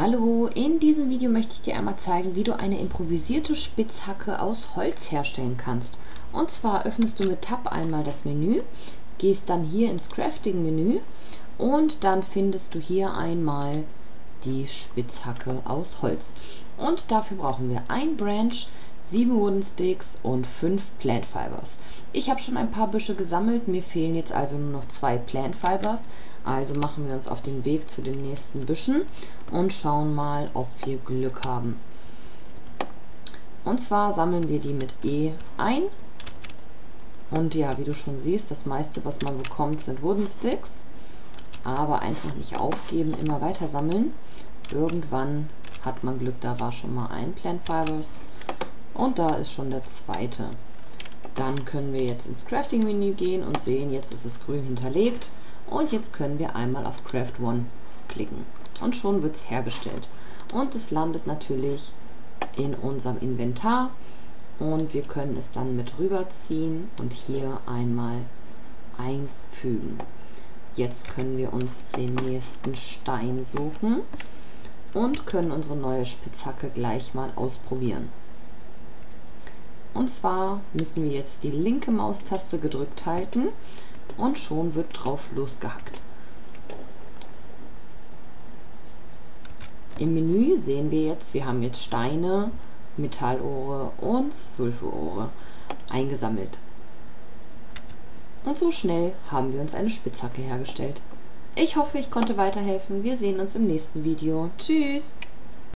Hallo, in diesem Video möchte ich dir einmal zeigen, wie du eine improvisierte Spitzhacke aus Holz herstellen kannst. Und zwar öffnest du mit Tab einmal das Menü, gehst dann hier ins Crafting-Menü und dann findest du hier einmal die Spitzhacke aus Holz. Und dafür brauchen wir ein Branch, 7 Wooden Sticks und 5 Plant Fibers. Ich habe schon ein paar Büsche gesammelt, mir fehlen jetzt also nur noch 2 Plant Fibers. Also machen wir uns auf den Weg zu den nächsten Büschen und schauen mal, ob wir Glück haben. Und zwar sammeln wir die mit E ein. Und ja, wie du schon siehst, das meiste, was man bekommt, sind Wooden Sticks. Aber einfach nicht aufgeben, immer weiter sammeln. Irgendwann hat man Glück, da war schon mal ein Plant Fibers. Und da ist schon der zweite. Dann können wir jetzt ins Crafting-Menü gehen und sehen, jetzt ist es grün hinterlegt. Und jetzt können wir einmal auf Craft One klicken. Und schon wird es hergestellt. Und es landet natürlich in unserem Inventar. Und wir können es dann mit rüberziehen und hier einmal einfügen. Jetzt können wir uns den nächsten Stein suchen und können unsere neue Spitzhacke gleich mal ausprobieren. Und zwar müssen wir jetzt die linke Maustaste gedrückt halten und schon wird drauf losgehackt. Im Menü sehen wir jetzt, wir haben jetzt Steine, Metallohre und Sulfurohre eingesammelt. Und so schnell haben wir uns eine Spitzhacke hergestellt. Ich hoffe, ich konnte weiterhelfen. Wir sehen uns im nächsten Video. Tschüss!